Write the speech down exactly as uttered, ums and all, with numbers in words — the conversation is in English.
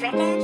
Shredded.